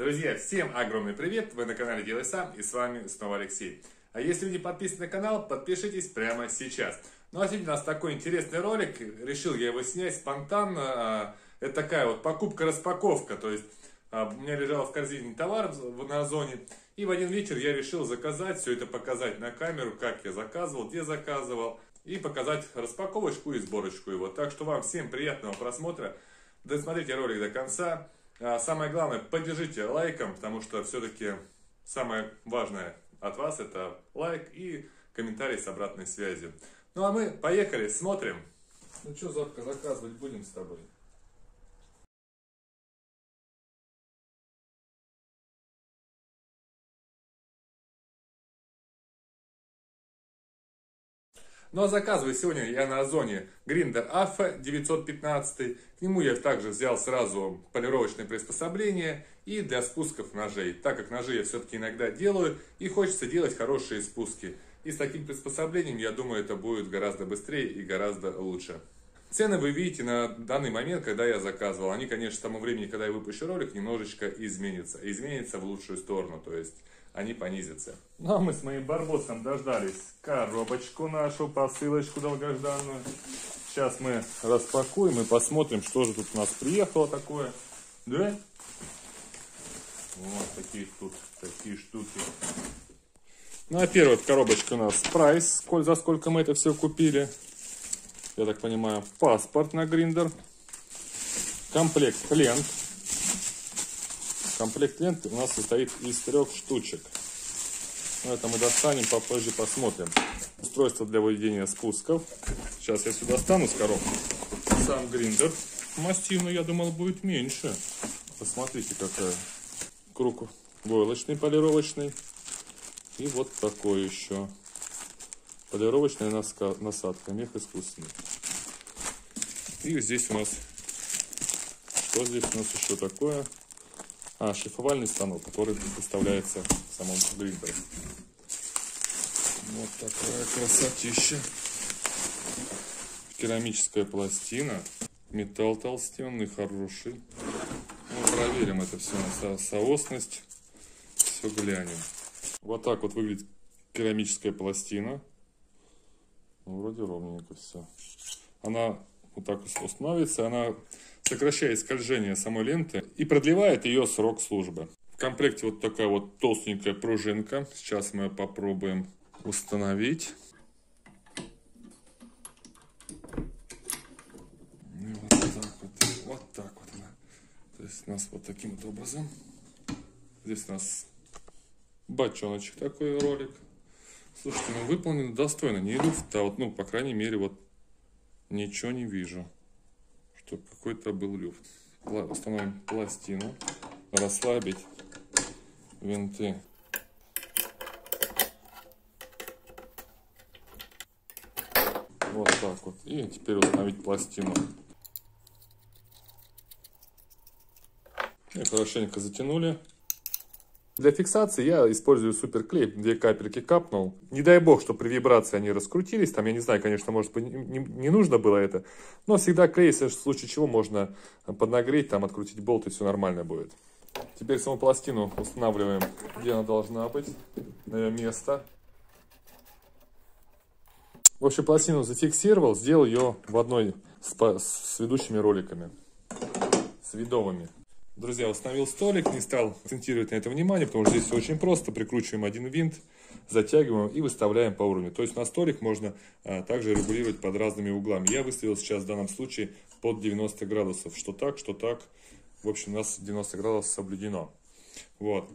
Друзья, всем огромный привет! Вы на канале Делай сам, и с вами снова Алексей. А если вы не подписаны на канал, подпишитесь прямо сейчас. Ну а сегодня у нас такой интересный ролик, решил я его снять спонтанно. Это такая вот покупка-распаковка, то есть у меня лежал в корзине товар на Озоне, и в один вечер я решил заказать, все это показать на камеру, как я заказывал, где заказывал, и показать распаковочку и сборочку его. Так что вам всем приятного просмотра, досмотрите ролик до конца. Самое главное, поддержите лайком, потому что все-таки самое важное от вас это лайк и комментарий с обратной связью. Ну а мы поехали, смотрим. Ну что, Зорка, заказывать будем с тобой? Ну а заказываю сегодня я на Озоне гриндер Affe 915. К нему я также взял сразу полировочные приспособления и для спусков ножей. Так как ножи я все-таки иногда делаю и хочется делать хорошие спуски. И с таким приспособлением, я думаю, это будет гораздо быстрее и гораздо лучше. Цены вы видите на данный момент, когда я заказывал. Они, конечно, к тому времени, когда я выпущу ролик, немножечко изменятся. Изменятся в лучшую сторону, то есть они понизятся. Ну а мы с моим барбосом дождались коробочку нашу, посылочку долгожданную. Сейчас мы распакуем и посмотрим, что же тут у нас приехало такое. Да? Вот такие штуки. Ну а первая коробочка у нас прайс, за сколько мы это все купили. Я так понимаю, паспорт на гриндер, комплект лент у нас состоит из 3 штучек, но это мы достанем попозже, посмотрим. Устройство для выведения спусков, сейчас я сюда достану с коробки. Сам гриндер массивный, я думал, будет меньше. Посмотрите, какая. Круг войлочный, полировочный, и вот такой еще. Полировочная насадка, мех искусственный. И здесь у нас, что здесь у нас еще такое? А, шлифовальный станок, который доставляется в самом гриндере. Вот такая красотища. Керамическая пластина. Металл толстенный, хороший. Мы проверим это все на соосность. Все глянем. Вот так вот выглядит керамическая пластина. Вроде ровненько все. Она вот так устанавливается, она сокращает скольжение самой ленты и продлевает ее срок службы. В комплекте вот такая вот толстенькая пружинка. Сейчас мы ее попробуем установить. И вот так вот она. То есть у нас вот таким вот образом. Здесь у нас бочоночек такой, ролик. Слушайте, ну выполнено достойно, не люфта, вот, ну, по крайней мере, вот ничего не вижу, что какой-то был люфт. Установим пластину, расслабить винты. Вот так вот, и теперь установить пластину. И хорошенько затянули. Для фиксации я использую суперклей, 2 капельки капнул. Не дай бог, что при вибрации они раскрутились. Там, я не знаю, конечно, может быть, не нужно было это. Но всегда клей, в случае чего, можно поднагреть, там, открутить болт, и все нормально будет. Теперь саму пластину устанавливаем, где она должна быть, на ее место. В общем, пластину зафиксировал, сделал ее в одной с ведущими роликами, с видовыми. Друзья, установил столик, не стал акцентировать на это внимание, потому что здесь все очень просто. Прикручиваем один винт, затягиваем и выставляем по уровню. То есть на столик можно также регулировать под разными углами. Я выставил сейчас в данном случае под 90 градусов. Что так, в общем, у нас 90 градусов соблюдено. Вот.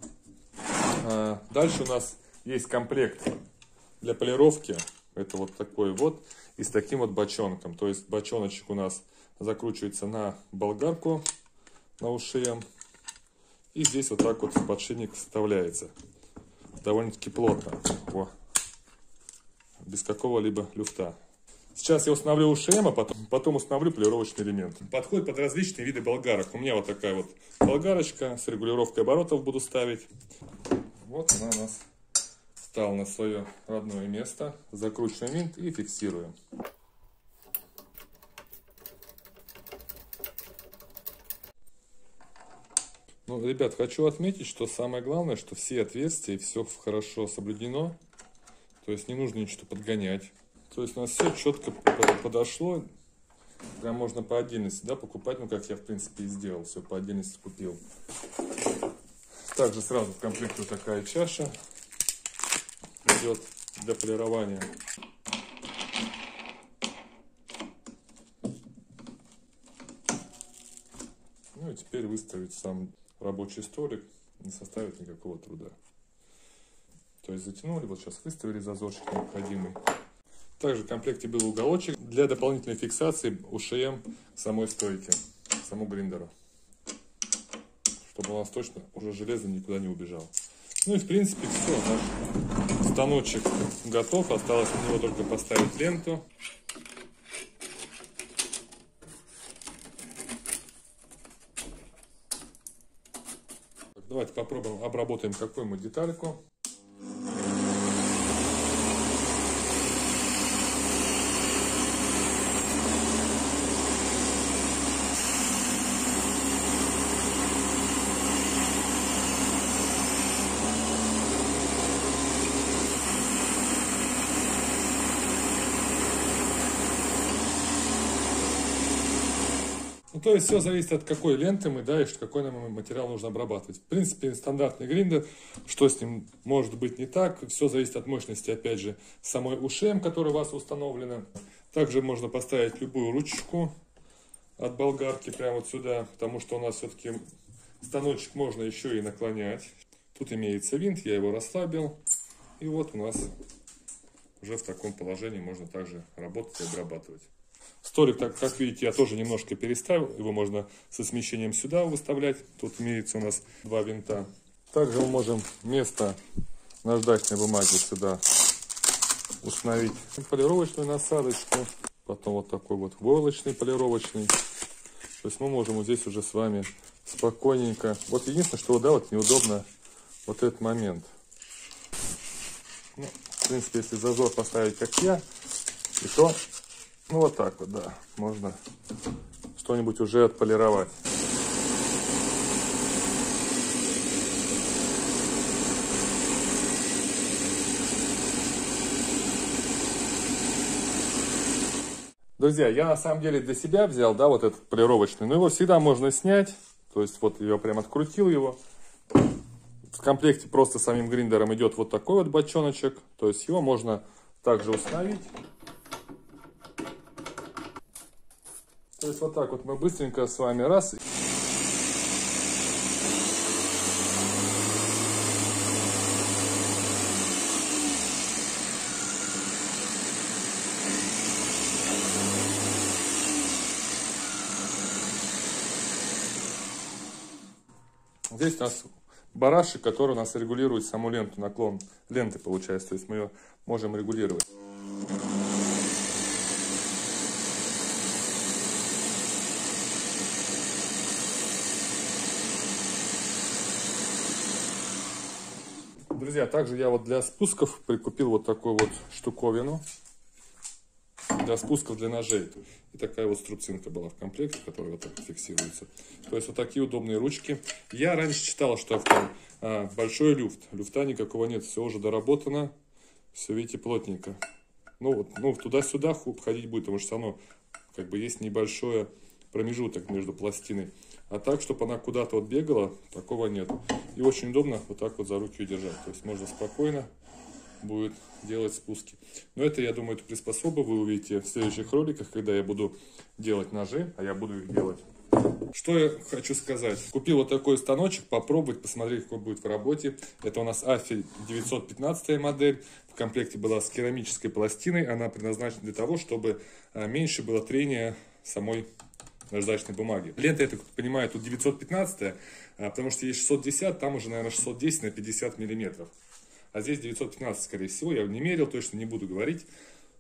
Дальше у нас есть комплект для полировки. Это вот такой вот и с таким вот бочонком. То есть бочоночек у нас закручивается на болгарку. На ушием, и здесь вот так вот подшипник вставляется довольно-таки плотно. О. Без какого-либо люфта. Сейчас я установлю ушием, а потом установлю полировочный элемент. Подходит под различные виды болгарок. У меня вот такая вот болгарочка с регулировкой оборотов буду ставить. Вот она у нас встала на свое родное место. Закручиваем винт и фиксируем. Ну Ну, ребят, хочу отметить, что самое главное, что все отверстия, все хорошо соблюдено. То есть не нужно ничего подгонять. То есть у нас все четко подошло. Прям можно по отдельности, да, покупать. Ну, как я, в принципе, и сделал. Все по отдельности купил. Также сразу в комплекте вот такая чаша идет для полирования. Ну и теперь выставить сам рабочий столик не составит никакого труда. То есть затянули, вот сейчас выставили зазорчик необходимый. Также в комплекте был уголочек для дополнительной фиксации УШМ самой стойки, самому гриндеру. Чтобы у нас точно уже железо никуда не убежало. Ну и в принципе все, наш станочек готов. Осталось на него только поставить ленту. Давайте попробуем, обработаем какую-нибудь детальку. Ну, то есть все зависит от какой ленты мы, да, и какой нам материал нужно обрабатывать. В принципе, стандартный гриндер, что с ним может быть не так, все зависит от мощности, опять же, самой УШМ, которая у вас установлена. Также можно поставить любую ручку от болгарки прямо вот сюда, потому что у нас все-таки станочек можно еще и наклонять. Тут имеется винт, я его расслабил. И вот у нас уже в таком положении можно также работать и обрабатывать. Столик, так как видите, я тоже немножко переставил. Его можно со смещением сюда выставлять. Тут имеется у нас два винта. Также мы можем вместо наждачной бумаги сюда установить полировочную насадочку. Потом вот такой вот войлочный полировочный. То есть мы можем вот здесь уже с вами спокойненько. Вот единственное, что да, вот неудобно вот этот момент. Ну, в принципе, если зазор поставить как я, и то... Ну вот так вот, да, можно что-нибудь уже отполировать. Друзья, я на самом деле для себя взял, да, вот этот полировочный, но его всегда можно снять. То есть вот я прям открутил его. В комплекте просто самим гриндером идет вот такой вот бочоночек. То есть его можно также установить. То есть вот так вот мы быстренько с вами раз. Здесь у нас барашек, который у нас регулирует саму ленту, наклон ленты получается. То есть мы ее можем регулировать. Друзья, также я вот для спусков прикупил вот такую вот штуковину. Для спусков для ножей. И такая вот струбцинка была в комплекте, которая вот так фиксируется. То есть вот такие удобные ручки. Я раньше читал, что там большой люфт. Люфта никакого нет, все уже доработано. Все, видите, плотненько. Ну вот, ну туда-сюда ходить будет, потому что все равно как бы есть небольшой промежуток между пластиной. А так, чтобы она куда-то вот бегала, такого нет. И очень удобно вот так вот за руки ее держать. То есть можно спокойно будет делать спуски. Но это, я думаю, это приспособы вы увидите в следующих роликах, когда я буду делать ножи, а я буду их делать. Что я хочу сказать. Купил вот такой станочек, попробовать, посмотреть, какой будет в работе. Это у нас Affe 915 модель. В комплекте была с керамической пластиной. Она предназначена для того, чтобы меньше было трения самой наждачной бумаги. Лента, я так понимаю, тут 915, потому что есть 610, там уже, наверное, 610 на 50 миллиметров. А здесь 915, скорее всего, я не мерил, точно не буду говорить.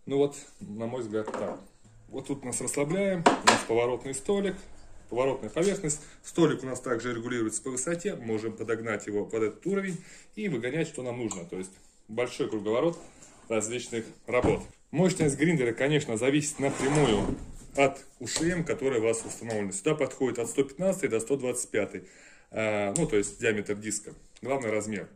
Ну вот, на мой взгляд, так. Вот тут нас расслабляем, у нас поворотный столик, поворотная поверхность. Столик у нас также регулируется по высоте, можем подогнать его под этот уровень и выгонять, что нам нужно. То есть большой круговорот различных работ. Мощность гриндера, конечно, зависит напрямую от УШМ, которая у вас установлена. Сюда подходит от 115 до 125. ну, то есть диаметр диска, главный размер.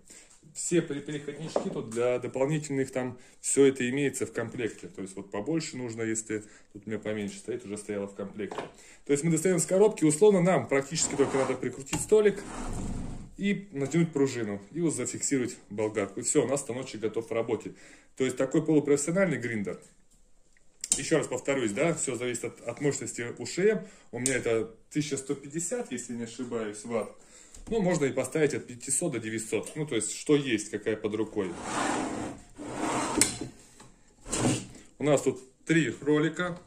Все переходнички тут для дополнительных, там все это имеется в комплекте. То есть вот побольше нужно, если тут у меня поменьше стоит, уже стояло в комплекте. То есть мы достаем с коробки, условно нам практически только надо прикрутить столик и натянуть пружину, и вот зафиксировать болгарку. И все, у нас станочек готов к работе. То есть такой полупрофессиональный гриндер. Еще раз повторюсь, да, все зависит от мощности УШМ. У меня это 1150, если не ошибаюсь, ватт. Ну, можно и поставить от 500 до 900. Ну, то есть, что есть, какая под рукой. У нас тут 3 ролика.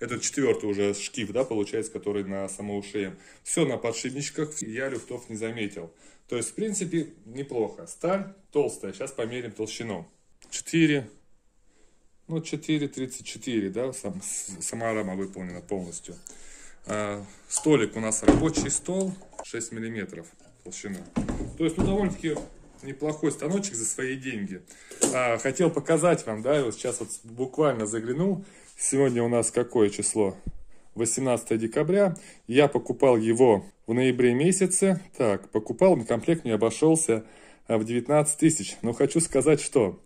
Это 4-й уже шкив, да, получается, который на саму УШМ. Все на подшипничках. Я люфтов не заметил. То есть, в принципе, неплохо. Сталь толстая. Сейчас померим толщину. 4. Ну, 4,34, да, сама рама выполнена полностью. Столик у нас рабочий стол, 6 мм толщина. То есть, ну, довольно-таки неплохой станочек за свои деньги. Хотел показать вам, да, вот сейчас вот буквально заглянул. Сегодня у нас какое число? 18 декабря. Я покупал его в ноябре месяце. Так, покупал, комплект мне обошелся в 19 тысяч. Но хочу сказать, что...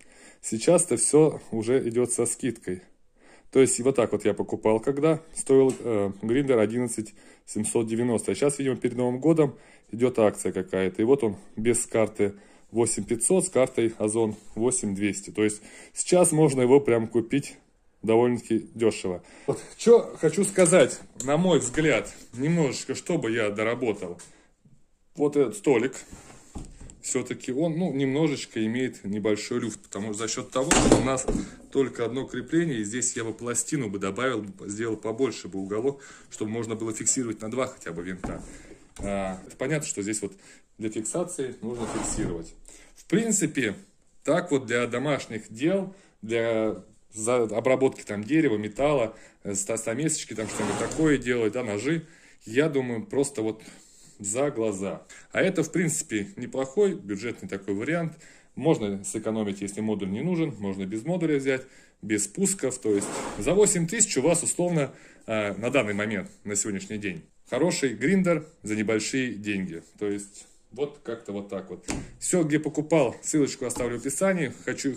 Сейчас-то все уже идет со скидкой. То есть вот так вот я покупал, когда стоил гриндер 11790. А сейчас, видимо, перед Новым годом идет акция какая-то. И вот он без карты 8500 с картой Озон 8200. То есть сейчас можно его прям купить довольно-таки дешево. Вот, что хочу сказать, на мой взгляд, немножечко, чтобы я доработал. Вот этот столик. Все-таки он, ну, немножечко имеет небольшой люфт, потому что за счет того, что у нас только одно крепление, и здесь я бы пластину бы добавил, сделал побольше бы уголок, чтобы можно было фиксировать на 2 хотя бы винта. Понятно, что здесь вот для фиксации нужно фиксировать. В принципе, так вот для домашних дел, для обработки там дерева, металла, стамесочки, там что-нибудь такое делать, да, ножи, я думаю, просто вот... за глаза. А это, в принципе, неплохой бюджетный такой вариант. Можно сэкономить, если модуль не нужен, можно без модуля взять, без пусков. То есть за 8 тысяч у вас, условно, на данный момент, на сегодняшний день, хороший гриндер за небольшие деньги. То есть вот как-то вот так вот. Все, где покупал, ссылочку оставлю в описании.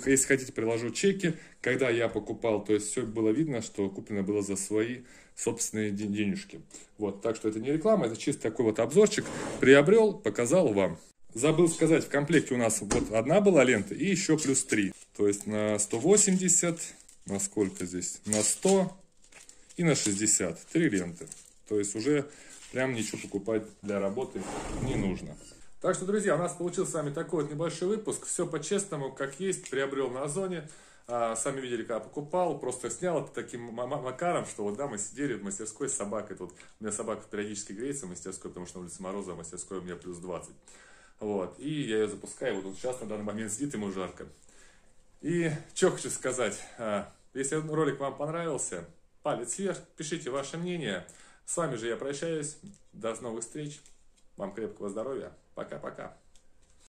Если хотите, приложу чеки, когда я покупал. То есть все было видно, что куплено было за свои собственные денежки. Вот, так что это не реклама, это чисто такой вот обзорчик. Приобрел, показал вам. Забыл сказать, в комплекте у нас вот одна была лента и еще плюс 3. То есть на 180, на сколько здесь? На 100 и на 60. 3 ленты. То есть уже прям ничего покупать для работы не нужно. Так что, друзья, у нас получился с вами такой вот небольшой выпуск. Все по-честному, как есть, приобрел на Озоне. Сами видели, когда покупал, просто снял это таким макаром, что вот, да, мы сидели в мастерской с собакой. Тут у меня собака периодически греется в мастерской, потому что на улице мороза, а в мастерской у меня плюс 20. Вот, и я ее запускаю, вот он сейчас на данный момент сидит, ему жарко. И что хочу сказать, если ролик вам понравился, палец вверх, пишите ваше мнение. С вами же я прощаюсь, до новых встреч, вам крепкого здоровья, пока-пока.